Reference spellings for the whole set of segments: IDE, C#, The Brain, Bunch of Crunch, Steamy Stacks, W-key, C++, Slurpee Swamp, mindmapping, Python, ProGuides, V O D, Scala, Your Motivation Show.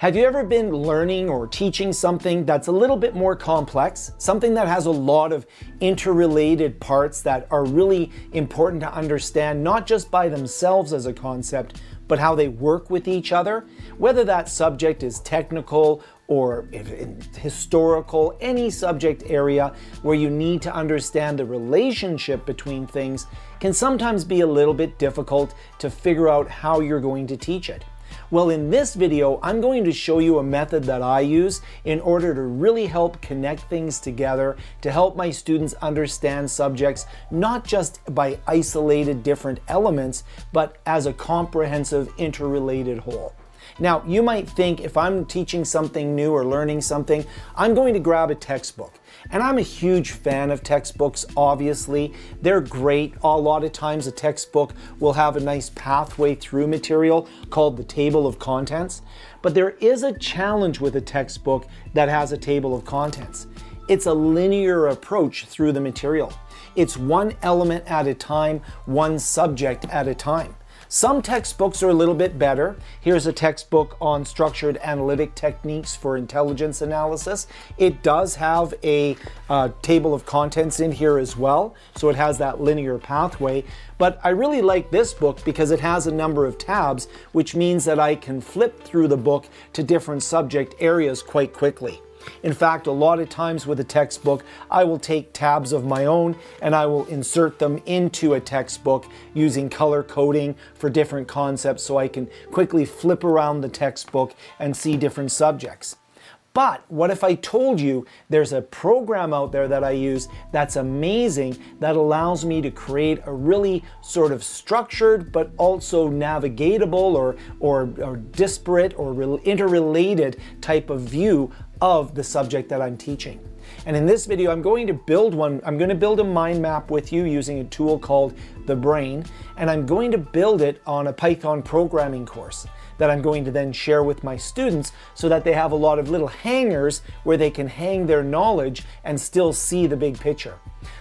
Have you ever been learning or teaching something that's a little bit more complex, something that has a lot of interrelated parts that are really important to understand, not just by themselves as a concept, but how they work with each other? Whether that subject is technical or historical, any subject area where you need to understand the relationship between things can sometimes be a little bit difficult to figure out how you're going to teach it. Well, in this video, I'm going to show you a method that I use in order to really help connect things together, to help my students understand subjects, not just by isolated different elements, but as a comprehensive interrelated whole. Now, you might think if I'm teaching something new or learning something, I'm going to grab a textbook. And I'm a huge fan of textbooks, obviously. They're great. A lot of times a textbook will have a nice pathway through material called the table of contents. But there is a challenge with a textbook that has a table of contents. It's a linear approach through the material. It's one element at a time, one subject at a time. Some textbooks are a little bit better. Here's a textbook on structured analytic techniques for intelligence analysis. It does have a table of contents in here as well, so it has that linear pathway. But I really like this book because it has a number of tabs, which means that I can flip through the book to different subject areas quite quickly. In fact, a lot of times with a textbook, I will take tabs of my own and I will insert them into a textbook using color coding for different concepts so I can quickly flip around the textbook and see different subjects. But what if I told you there's a program out there that I use that's amazing, that allows me to create a really sort of structured but also navigatable or disparate or interrelated type of view of the subject that I'm teaching. And in this video, I'm going to build one. I'm going to build a mind map with you using a tool called the Brain, and I'm going to build it on a Python programming course that I'm going to then share with my students so that they have a lot of little hangers where they can hang their knowledge and still see the big picture.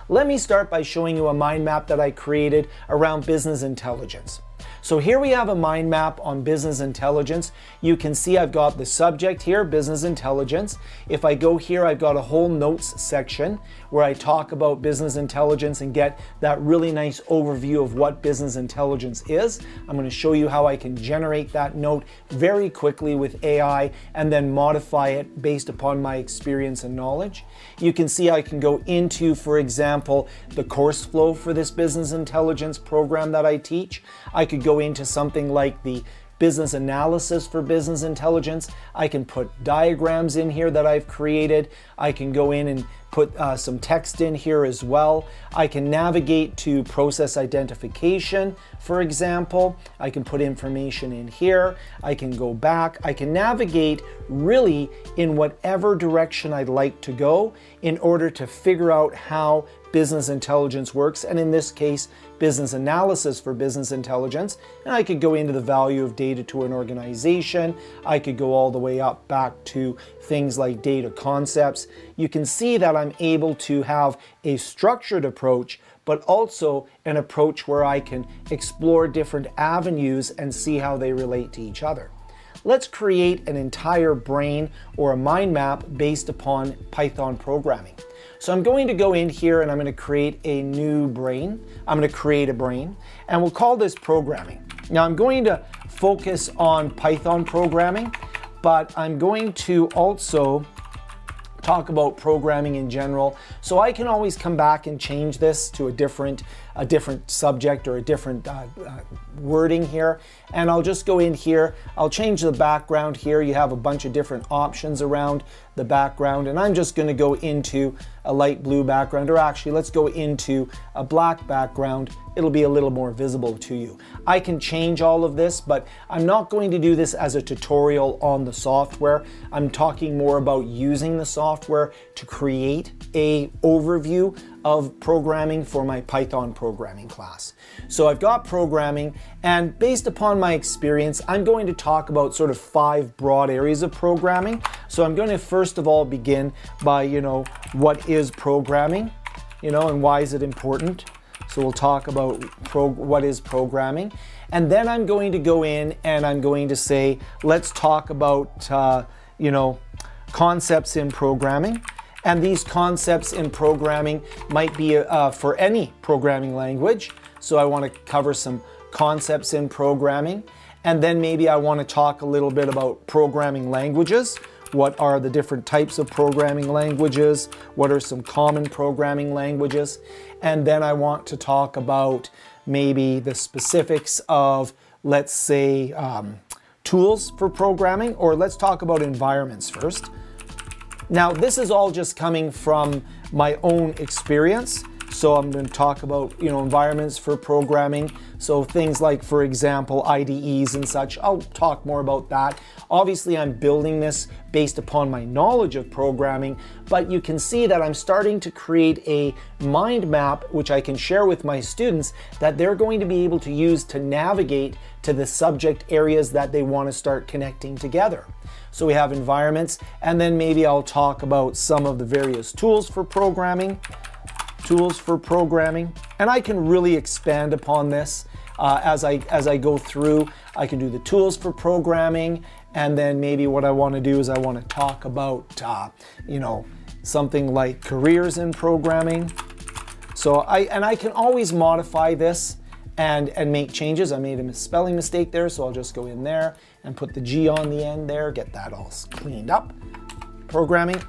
Let me start by showing you a mind map that I created around business intelligence. So here we have a mind map on business intelligence. You can see I've got the subject here, business intelligence. If I go here, I've got a whole notes section where I talk about business intelligence and get that really nice overview of what business intelligence is. I'm going to show you how I can generate that note very quickly with AI and then modify it based upon my experience and knowledge. You can see I can go into, for example, the course flow for this business intelligence program that I teach. I could go into something like the business analysis for business intelligence. I can put diagrams in here that I've created. I can go in and put some text in here as well. I can navigate to process identification, for example. I can put information in here. I can go back. I can navigate really in whatever direction I'd like to go in order to figure out how business intelligence works, and in this case, business analysis for business intelligence. And I could go into the value of data to an organization. I could go all the way up back to things like data concepts. You can see that I'm able to have a structured approach, but also an approach where I can explore different avenues and see how they relate to each other. Let's create an entire brain or a mind map based upon Python programming. So I'm going to go in here and I'm going to create a new brain. I'm going to create a brain and we'll call this programming. Now I'm going to focus on Python programming, but I'm going to also talk about programming in general. So I can always come back and change this to a different subject or a different wording here. And I'll just go in here. I'll change the background here. You have a bunch of different options around the background. And I'm just going to go into a light blue background, or actually let's go into a black background. It'll be a little more visible to you. I can change all of this, but I'm not going to do this as a tutorial on the software. I'm talking more about using the software to create an overview of programming for my Python programming class. So I've got programming, and based upon my experience, I'm going to talk about sort of 5 broad areas of programming. So I'm going to first of all begin by, what is programming, and why is it important? So we'll talk about what is programming. And then I'm going to go in and I'm going to say, let's talk about, you know, concepts in programming. And these concepts in programming might be for any programming language. So I want to cover some concepts in programming. And then maybe I want to talk a little bit about programming languages. What are the different types of programming languages? What are some common programming languages? And then I want to talk about maybe the specifics of, let's say, tools for programming, or let's talk about environments first. Now, this is all just coming from my own experience. So I'm going to talk about, you know, environments for programming. So things like, for example, IDEs and such. I'll talk more about that. Obviously, I'm building this based upon my knowledge of programming, but you can see that I'm starting to create a mind map, which I can share with my students that they're going to be able to use to navigate to the subject areas that they want to start connecting together. So we have environments, and then maybe I'll talk about some of the various tools for programming, and I can really expand upon this as I go through. I can do the tools for programming, and then maybe what I want to do is I want to talk about, you know, something like careers in programming. So I can always modify this and make changes. I made a spelling mistake there, so I'll just go in there and put the G on the end there, get that all cleaned up. Programming.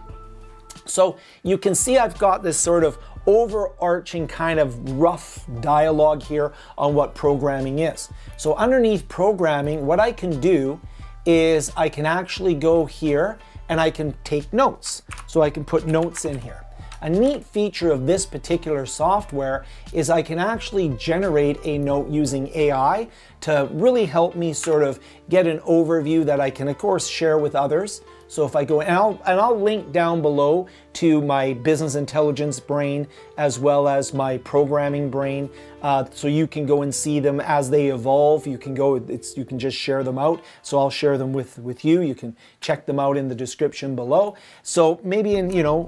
So you can see I've got this sort of overarching kind of rough dialogue here on what programming is. So underneath programming, what I can do is I can actually go here and I can take notes. So I can put notes in here. A neat feature of this particular software is I can actually generate a note using AI to really help me sort of get an overview that I can, of course, share with others. So if I go, and I'll link down below to my business intelligence brain as well as my programming brain, so you can go and see them as they evolve. You can go, you can just share them out. So I'll share them with you. You can check them out in the description below. So maybe in, you know,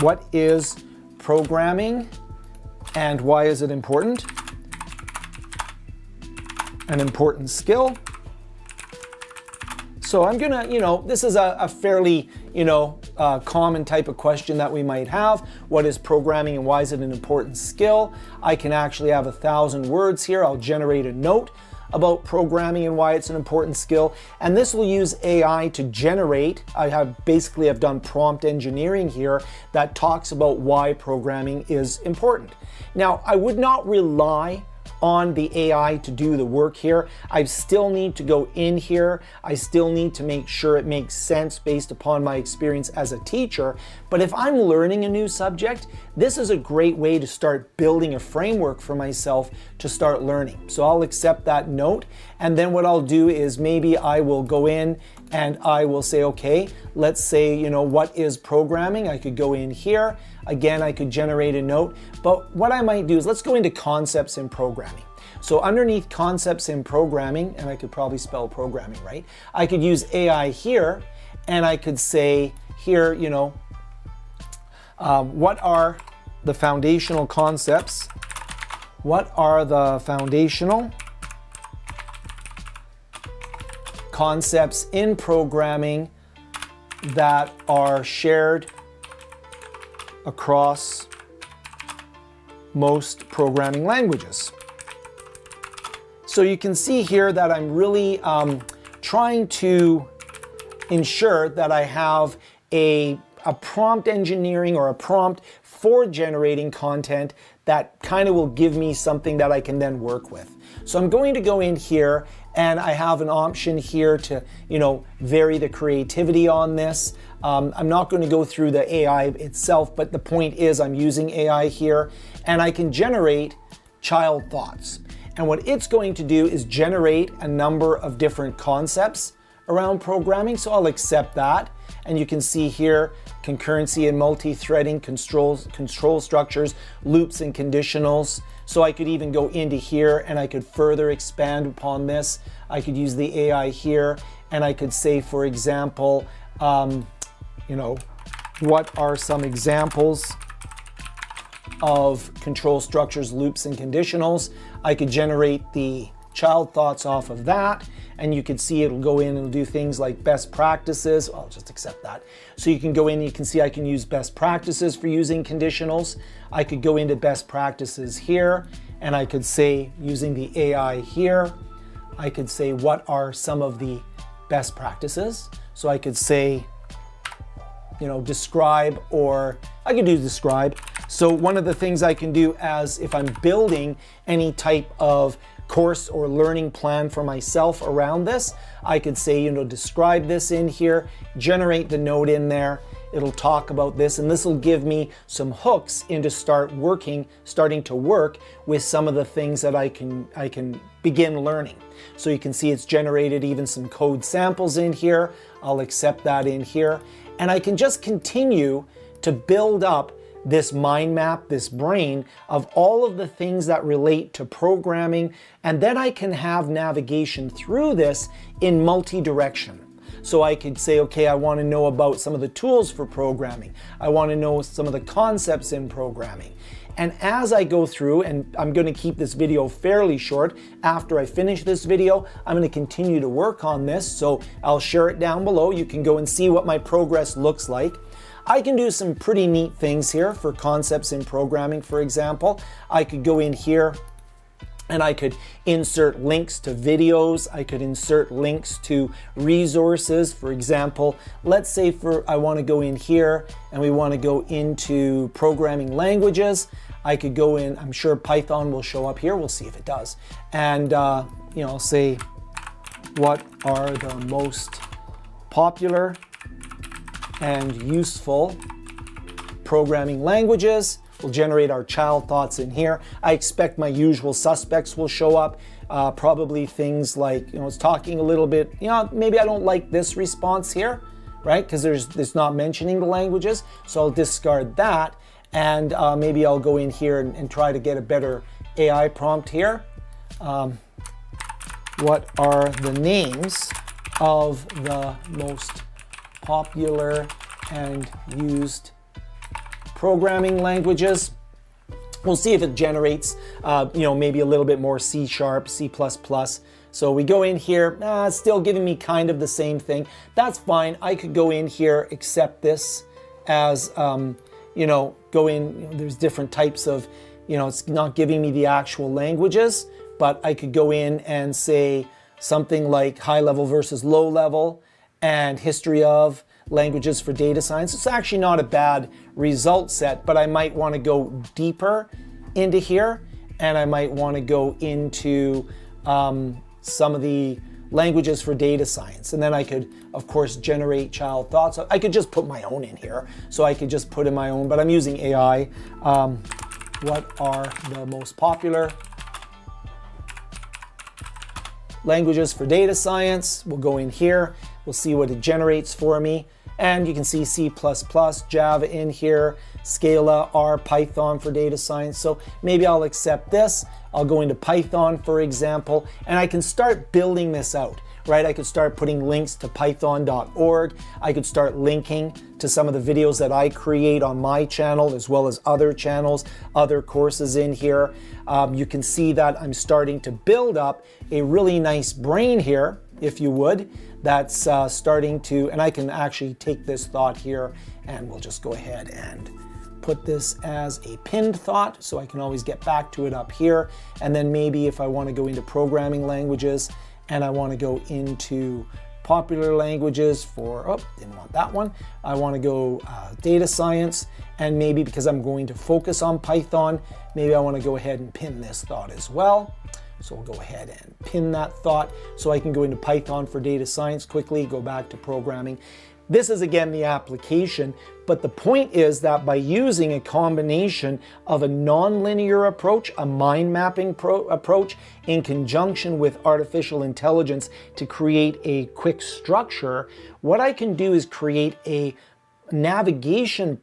what is programming and why is it important? An important skill. So I'm gonna, you know, this is a fairly, you know, common type of question that we might have. What is programming and why is it an important skill? I can actually have 1,000 words here. I'll generate a note about programming and why it's an important skill. And this will use AI to generate. I've done prompt engineering here that talks about why programming is important. Now, I would not rely on the AI to do the work here. I still need to go in here. I still need to make sure it makes sense based upon my experience as a teacher. But if I'm learning a new subject, this is a great way to start building a framework for myself to start learning. So I'll accept that note. And then what I'll do is maybe I will go in and I will say, okay, let's say, you know, what is programming? I could go in here. Again, I could generate a note, but what I might do is let's go into concepts in programming. So underneath concepts in programming, and I could probably spell programming, right? I could use AI here and I could say here, you know, what are the foundational concepts in programming that are shared across most programming languages. So you can see here that I'm really trying to ensure that I have a prompt engineering or a prompt for generating content that kind of will give me something that I can then work with. So I'm going to go in here and I have an option here to, you know, vary the creativity on this. I'm not going to go through the AI itself, but the point is I'm using AI here and I can generate child thoughts. And what it's going to do is generate a number of different concepts around programming. So I'll accept that. And you can see here, concurrency and multi-threading, control structures, loops and conditionals. So I could even go into here and I could further expand upon this. I could use the AI here and I could say, for example, you know, what are some examples of control structures, loops, and conditionals. I could generate the child thoughts off of that, and you can see it'll go in and do things like best practices. I'll just accept that. So you can go in, you can see I can use best practices for using conditionals. I could go into best practices here, and I could say, using the AI here, I could say, what are some of the best practices? So I could say, you know, describe, or I could do describe. So one of the things I can do as if I'm building any type of course or learning plan for myself around this, I could say, you know, describe this in here, generate the note in there, it'll talk about this, and this will give me some hooks into starting to work with some of the things that I can begin learning. So you can see it's generated even some code samples in here. I'll accept that in here, and I can just continue to build up this mind map, this brain of all of the things that relate to programming. And then I can have navigation through this in multi-direction. So I could say, okay, I want to know about some of the tools for programming. I want to know some of the concepts in programming. And as I go through, and I'm going to keep this video fairly short, after I finish this video, I'm going to continue to work on this. So I'll share it down below. You can go and see what my progress looks like. I can do some pretty neat things here for concepts in programming, for example. I could go in here and I could insert links to videos. I could insert links to resources. For example, let's say I want to go in here and we want to go into programming languages. I could go in, I'm sure Python will show up here. We'll see if it does. And you know, say, what are the most popular and useful programming languages? We'll generate our child thoughts in here. I expect my usual suspects will show up, probably things like, you know, it's talking a little bit, you know, maybe I don't like this response here, right? Because it's not mentioning the languages. So I'll discard that, and maybe I'll go in here and try to get a better AI prompt here. What are the names of the most popular and used programming languages? We'll see if it generates, you know, maybe a little bit more C#, C++. So we go in here, it's still giving me kind of the same thing. That's fine. I could go in here, accept this as, you know, go in, you know, there's different types of, you know, it's not giving me the actual languages, but I could go in and say something like high level versus low level, and history of languages for data science. It's actually not a bad result set, but I might want to go deeper into here, and I might want to go into some of the languages for data science. And then I could, of course, generate child thoughts. I could just put my own in here. So I could just put in my own, but I'm using AI. What are the most popular languages for data science? We'll go in here. We'll see what it generates for me. And you can see C++, Java in here, Scala, R, Python for data science. So maybe I'll accept this. I'll go into Python, for example, and I can start building this out, right? I could start putting links to python.org. I could start linking to some of the videos that I create on my channel, as well as other channels, other courses in here. You can see that I'm starting to build up a really nice brain here, if you would, that's starting to, and I can actually take this thought here, and we'll just go ahead and put this as a pinned thought, so I can always get back to it up here. And then maybe if I want to go into programming languages, and I want to go into popular languages for, oh, didn't want that one. I want to go data science, and maybe because I'm going to focus on Python, maybe I want to go ahead and pin this thought as well. So we'll go ahead and pin that thought so I can go into Python for data science quickly, go back to programming. This is again the application, but the point is that by using a combination of a nonlinear approach, a mind mapping approach in conjunction with artificial intelligence to create a quick structure, what I can do is create a navigation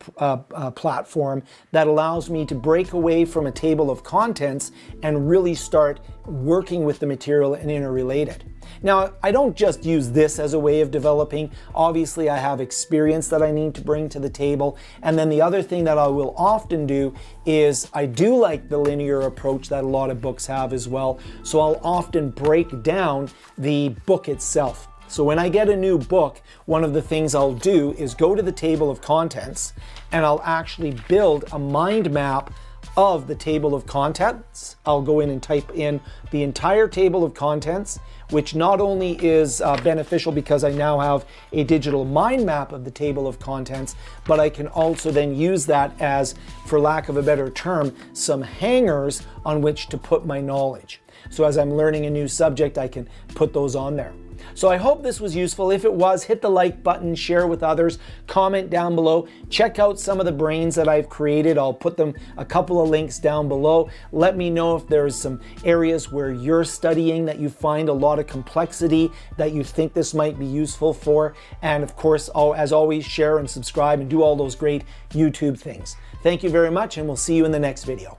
platform that allows me to break away from a table of contents and really start working with the material and interrelate it. Now, I don't just use this as a way of developing. Obviously, I have experience that I need to bring to the table. And then the other thing that I will often do is I do like the linear approach that a lot of books have as well. So I'll often break down the book itself. So when I get a new book, one of the things I'll do is go to the table of contents and I'll actually build a mind map of the table of contents. I'll go in and type in the entire table of contents, which not only is beneficial because I now have a digital mind map of the table of contents, but I can also then use that as, for lack of a better term, some hangers on which to put my knowledge. So as I'm learning a new subject, I can put those on there. So I hope this was useful. If it was, hit the like button, share with others, comment down below, check out some of the brains that I've created. I'll put them a couple of links down below. Let me know if there's some areas where you're studying that you find a lot of complexity that you think this might be useful for. And of course, as always, share and subscribe and do all those great YouTube things. Thank you very much, and we'll see you in the next video.